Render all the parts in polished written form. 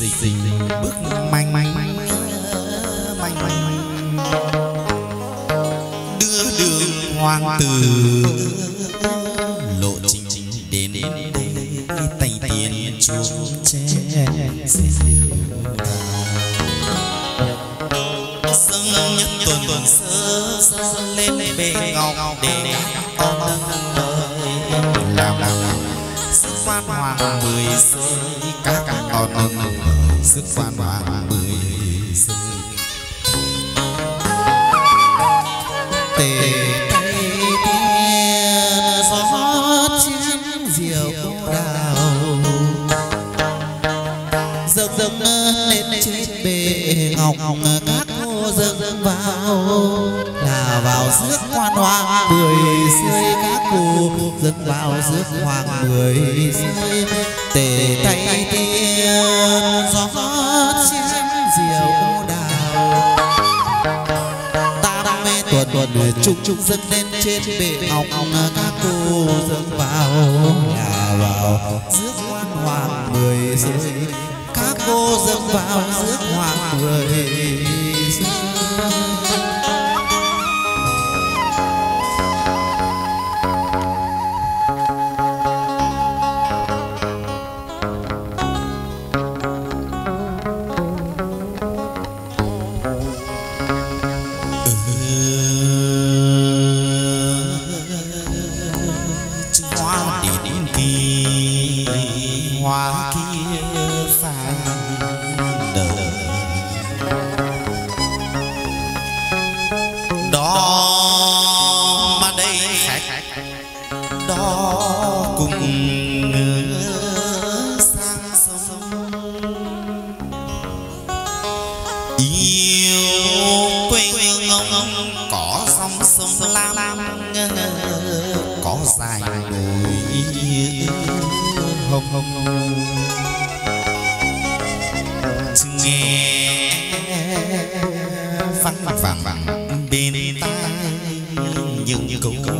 Xình bước manh đưa đường hoàng tử lộ trình đến tay tiền chuông tre sương nhất tuần sơ lên bề ngọc để quan hoàng mười rơi các con sức quan hoàng mười rơi tề tay tiên gió chén diều đào dâng lên trên bề ngọc các cô dâng vào là vào sức quan hoàng mười rơi các cô dâng vào sức hoàng mười rơi tề tay tiên gió chén diều đào tuần trung dâng lên trên bệ ngọc các cô dâng vào là vào rước quan hoàng mười rơi các cô dâng vào rước hoàng mười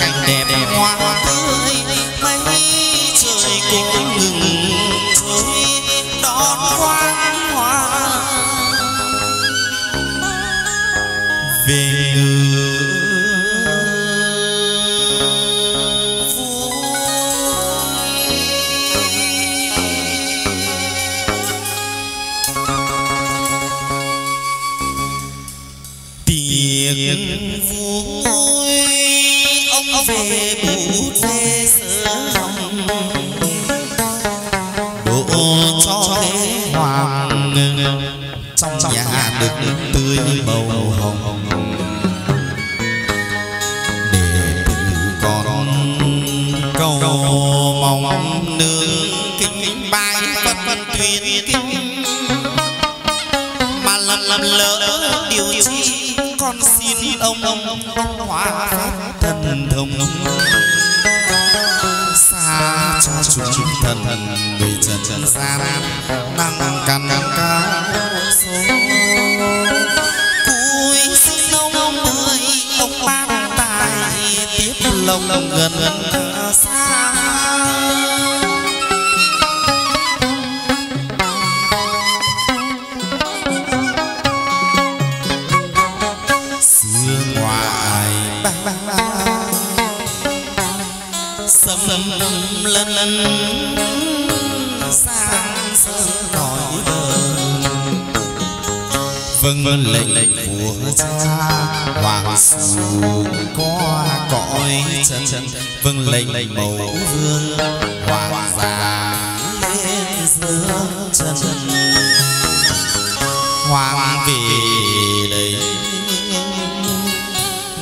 cảnh đẹp hoa tươi, mấy trời cũng ngừng trôi đón khoáng hoa về ngự. Lỡ điều chi con xin ông hóa pháp thần thông xa cho chúng thần người trần gian năng căn cao sống cuối sinh ông ơi, ông ban tài tiếp lòng gần xa lần sang sớm gọi đời vâng lệnh của cha hoàng xuống có cõi trần vâng lệnh mẫu vương hoàng già lên giữa trần hoàng về đây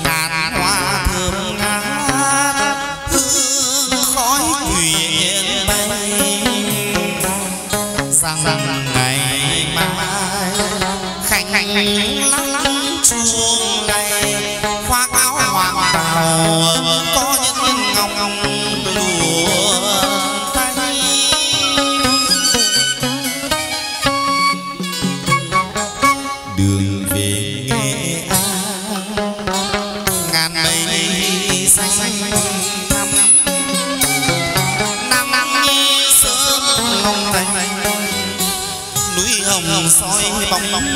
ngàn hoa thơm ngát hương khói rằng ngày mai khanh lắng chuông ngày khoác áo hoàng bào có những ngọc lụa tay đường về Nghệ An ngàn mây xanh thăm nam nam sớm ngông tay hồng soi bóng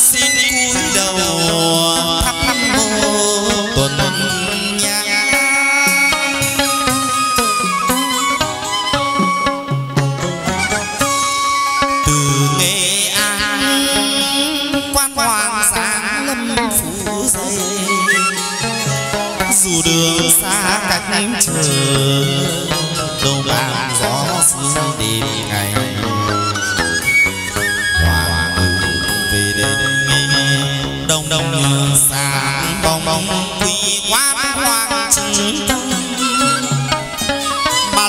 xin cúi đầu thắp hương tuần đường xa cách chờ đâu bàn gió sương đêm ngày hòa về đến đông như sáng bóng quý quát hoàng trừng mà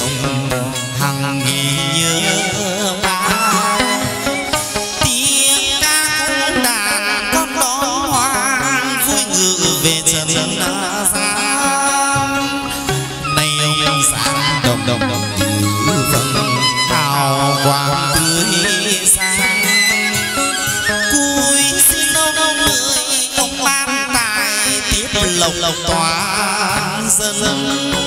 ông hằng nhớ mãi tiếng ca cũng đàn con đón hoa vui ngự về trần gian nay ông sáng đồng từ vầng hào quang tươi sáng cuối xin ông ơi, ông ban tài tiếp lộc toàn dân đời người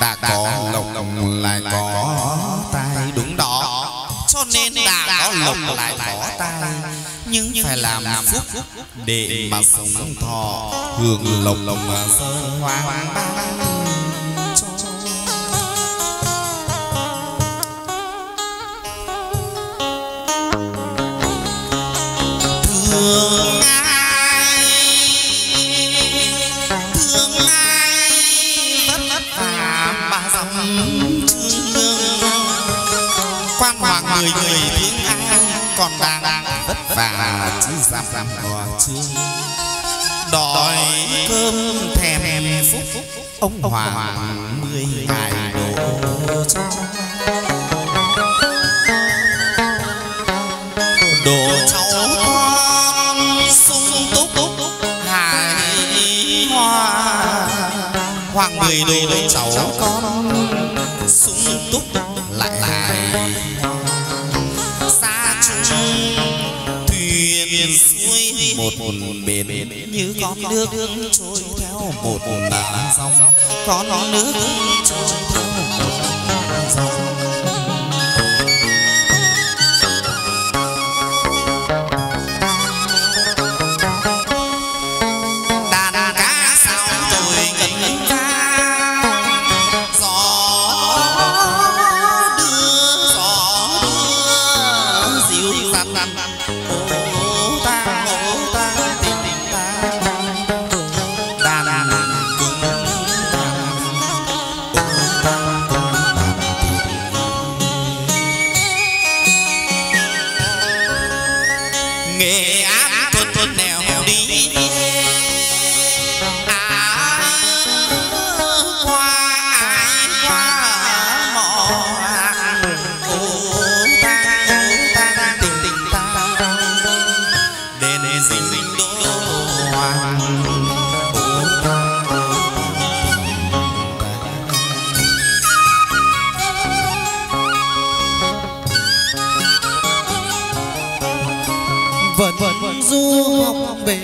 ta có lộc lại có tay, đúng đó. Cho nên ta có lộc lại có tay, nhưng phải làm phúc để mà sống thọ hưởng lộc sơn hoang ban. Thương ai vất vả mà dòng thương lương. Quan hoàng người người thương ai, còn đang vất vả chứ dám hòa thương. Đòi cơm thèm phúc, ông Hoàng Mười tài đổ cho, đổ cháu Hoàng Mười nuôi cháu con sung túc lại lại. Xa chung thuyền xuôi một bên, như con nước trôi theo một làn sông, có nước trôi theo một làn sông.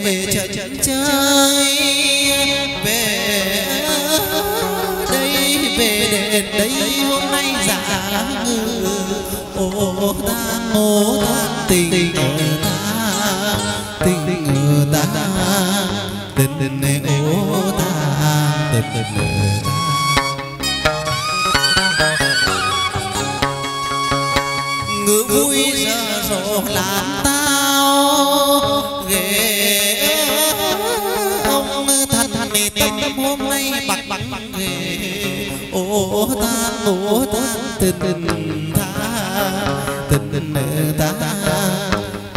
Về trận chơi về đây, về đến đây hôm nay giả ngư. Ô ta, ô ta, tình người ta, tình người ta, tình người ta, ô ta, tình người ta. Ngư vui giờ rồi làm tao ghê. Hôm nay bạc nghề, ô ta, ô ta, tình ta, tình ta,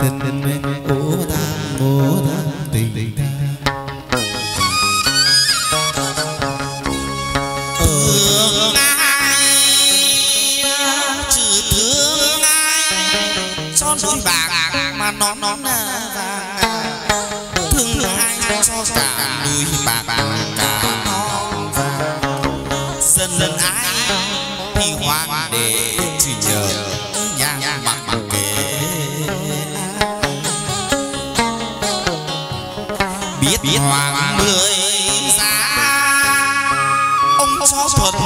tình ô ta, ô ta, tình ta. Thương ai trừ thương ai, cho núi bạc mà nó là vàng. Thương ai cho cả núi bạc cả dân ai thì hoàng để chỉ nhờ nhang mặc kệ. Biết Hoàng Mười giá ông cho thuần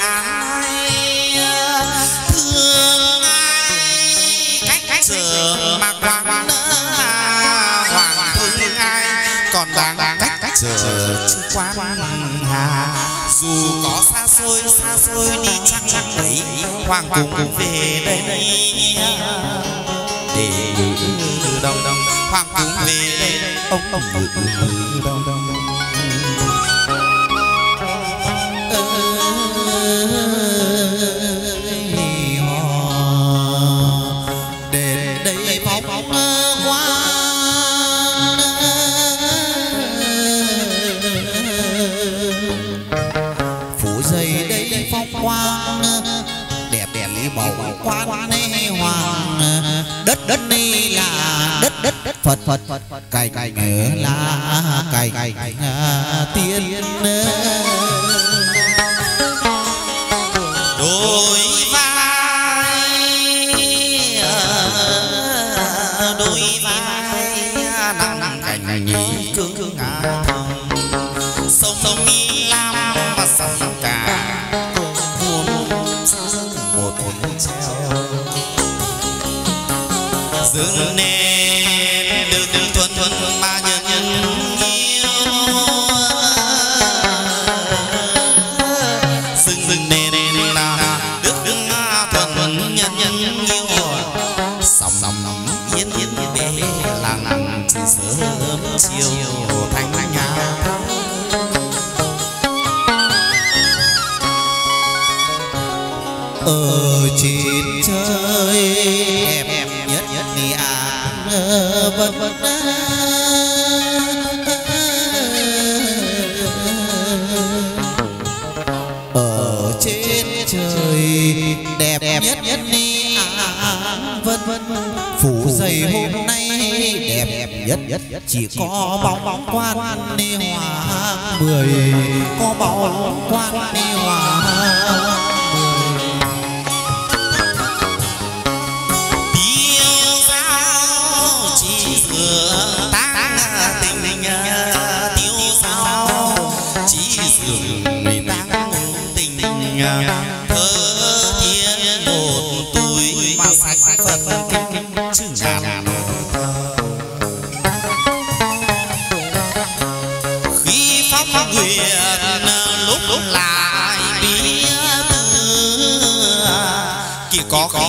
ai. Thương ai cách giờ mà Hoàng thương ai, còn đang cách giờ chứ quan hà. Dù có xa xôi đi chăng đấy, Hoàng cùng về đây để đông đông. Hoàng cùng về đây ông đông đông. Để đây phóng qua phủ dây đây phóng quang đẹp đẹp màu quan này hoàng đất này là đất Đức Phật cày ngựa lá cày tiên đôi vai nặng cành nhị cương ngã thông sông đi lam và sông cả một treo dừng nên được thuần ba nhân chiều Thanh Long ở trên trời đẹp nhất đi à vẫn ở trên trời đẹp nhất đi à vẫn phủ dày hôm nay đẹp nhất chỉ có bóng quan đi hòa mười có bóng quan đi hòa tiêu sao chỉ dường tăng tình tiêu sao chỉ dường mình tăng tình thơ thiên một túi mà sạch Phật kinh chứ ngàn lúc lại bí tư chỉ có khí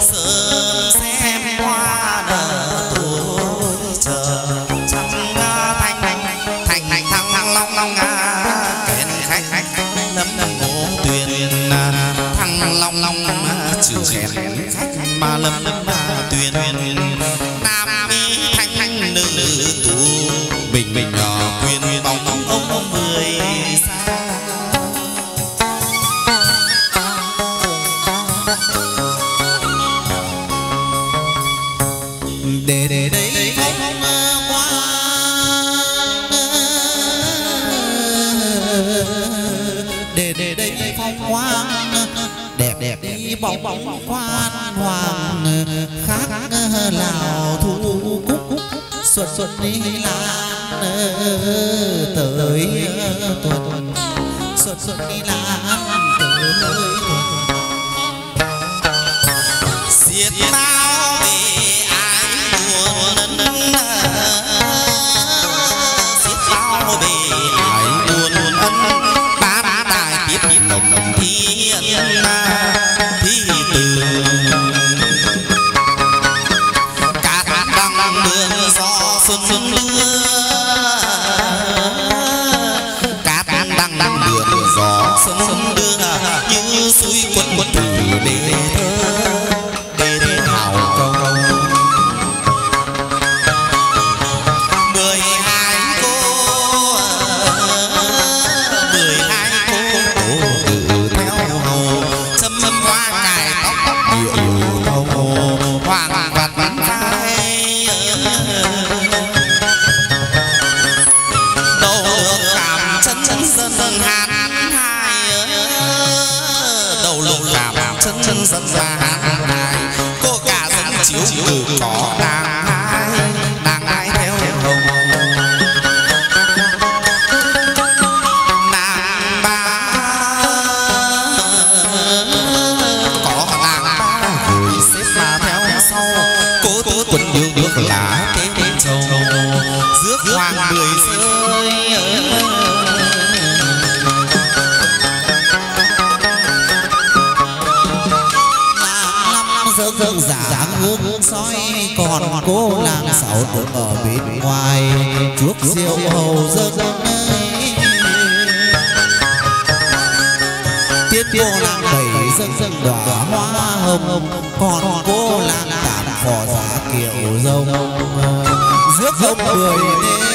sớm xem qua đời tôi chờ chẳng Thanh Long khen khách lấm ngộ tuyền Thanh Long trừ khen khách mà lấm tuyền mình nhỏ quyên bóng ông mười xa để đấy không qua để đấy không qua đẹp đi bóng quan hoàng khác lào thu cúc xuân đi là tới tuần xuân đi làm tới tuần xiết bao vì ai buồn xiết bao vì ai buồn bá đại tiếp nồng thiên thi từ cả đăng mưa gió xuân mưa sông đưa như suối quấn thử để thơ để thảo câu mười hai cô tự theo hầu châm hoa cài tóc điệu thâu hoàng vạt bắn tay đầu cảm chân hạt chân dân ra hàng cô cả dân chiếu từ có nàng ai theo hồng nàng ba có nàng ba hồi xếp mà theo sau cô tứ tuần yêu nước lá kế trầu rước hoàng mười rơi dáng gương soi còn cô nàng sáu được ở bên ngoài chuốc rượu hầu dâng tiết cô nàng đầy dâng đóa hoa hồng còn cô nàng tản phò giả kiệu rồng rước rồng cười